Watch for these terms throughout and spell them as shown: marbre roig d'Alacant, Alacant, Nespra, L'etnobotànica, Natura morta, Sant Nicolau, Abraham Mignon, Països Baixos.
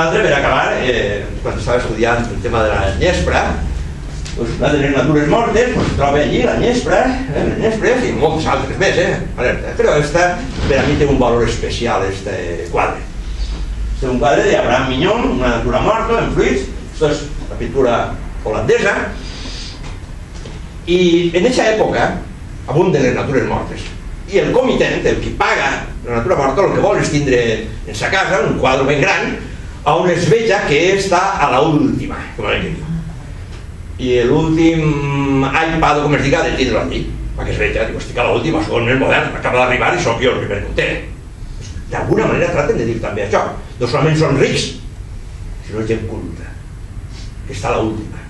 Per acabar, quan estava estudiant el tema de la Nespra, una de les natures mortes es troba allí la Nespra, i moltes altres més, però aquesta per a mi té un valor especial, aquest quadre. Este és un quadre d'Abraham Mignon, una natura morta en fruits, això és la pintura holandesa, i en aquesta època abunden les natures mortes. I el comitent, el que paga la natura morta, el que vol és tindre en sa casa un quadre ben gran on es veja que està a l'última, com a l'any que diu. I l'últim any pado, com es diga, de tindre-la allí, perquè es veja, dic, estic a l'última, soc més modern, acaba d'arribar i soc jo el primer que ho té. D'alguna manera traten de dir també això, no solament són rics, sinó gent culta, que està a l'última.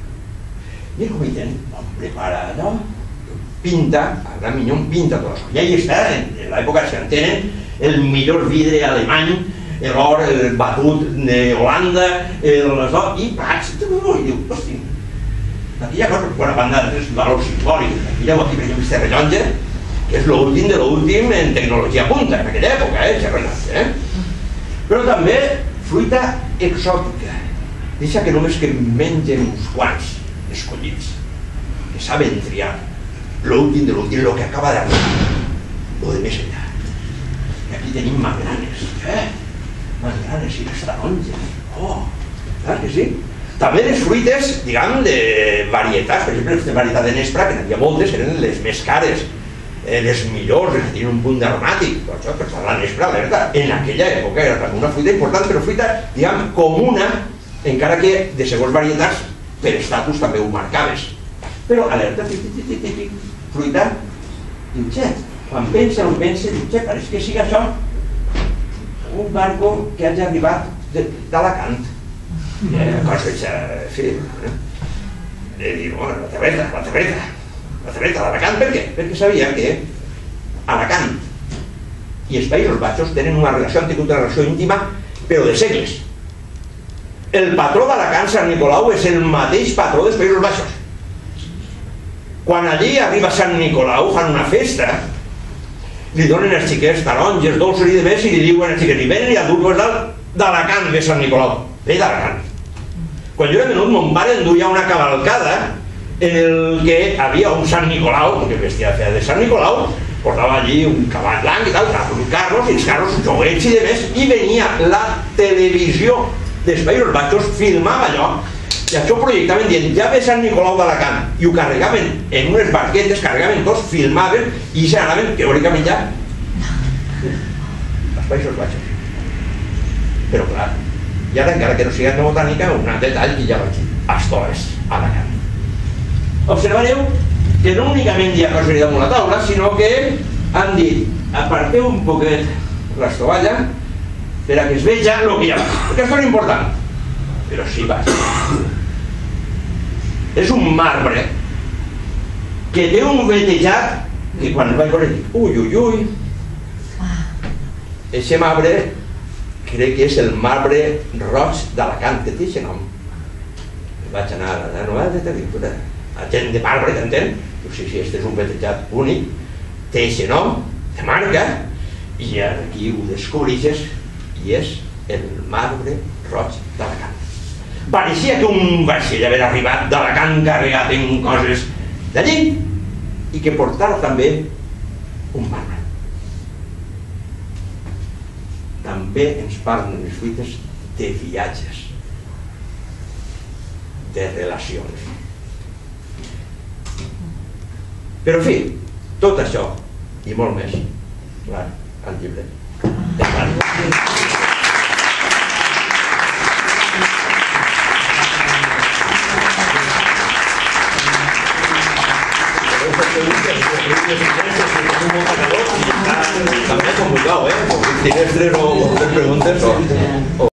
I el comitent el prepara, no? Pinta, a Gran Mignon pinta tot això. I ahí està, en l'època que entenen, el millor vidre alemany, l'or batut d'Holanda, i plats, i diu, hosti, aquella cosa, quan a banda és valor simbòlic, mireu aquí per exemple aquesta rellonja, que és l'últim de l'últim en tecnologia punta, en aquella època, però també fruita exòtica, deixa que només que mengen uns quants escollits, que saben triar, l'últim de l'últim, el que acaba d'arribar, el de més enllà. I aquí tenim magranes, magranes i les taronges, clar que sí. També les fruites, diguem, de varietats, per exemple, les varietats de Nespra, que n'hi havia moltes, eren les més cares, les millors, que tenien un punt d'aromàtic, per això, per tant, la Nespra, la veritat, en aquella època era també una fruita important, però fruita, diguem, comuna, encara que de segons varietats, per estatus també ho marcaves. Però, alerta, fruita, diu, xe, quan pensa, diu, xe, pareix que sigui això un barco que hagi arribat d'Alacant. Cosa que, en fi, li diu, bueno, la tavereta d'Alacant, per què? Perquè sabia que Alacant i els Països Baixos tenen una relació, han tingut una relació íntima, però de segles. El patró d'Alacant, Sant Nicolau, és el mateix patró dels Països Baixos. Quan allí arriba Sant Nicolau, fan una festa, li donen els xiquets taronges, dolços i demés, i li diuen els xiquets, i venen i adults d'Alacant ve Sant Nicolau, ve d'Alacant. Quan jo era menut, mon pare enduia una cavalcada en el que havia un Sant Nicolau, que vestia de Sant Nicolau, portava allí un cavall blanc i tal, uns carros, i els carros joguets i demés, i venia la televisió dels Països Baixos, filmava allò, i això ho projectaven dient, ja ve Sant Nicolau d'Alacant, i ho carregaven en unes barquetes, carregaven tots, filmaven i se n'anaven teòricament ja als Països Baixos. Però clar, i ara encara que no sigui etno botànica, un altre detall que ja vaig dir, Astores, Alacant. Observareu que no únicament hi ha casualitat damunt la taula, sinó que han dit, aparteu un poquet l'estovalla per a que es veja el que hi ha, perquè això és important. Però sí, és un marbre que té un vetejat que quan el vaig veure dic, ui, aquest marbre crec que és el marbre roig d'Alacant, que té aquest nom. Vaig anar a la nova detectura, a gent de marbre, t'entén? Sí, aquest és un vetejat únic, té aquest nom, té marca, i aquí ho descobreixes i és el marbre roig d'Alacant. Pareixia que un vaixell haver arribat d'Alacant carregat en coses d'allí i que portava també un marbre. També ens parlen les fruites de viatges, de relacions. Però en fi, tot això i molt més, clar, al llibre. También es complicado, ¿eh? Tienes tres preguntas.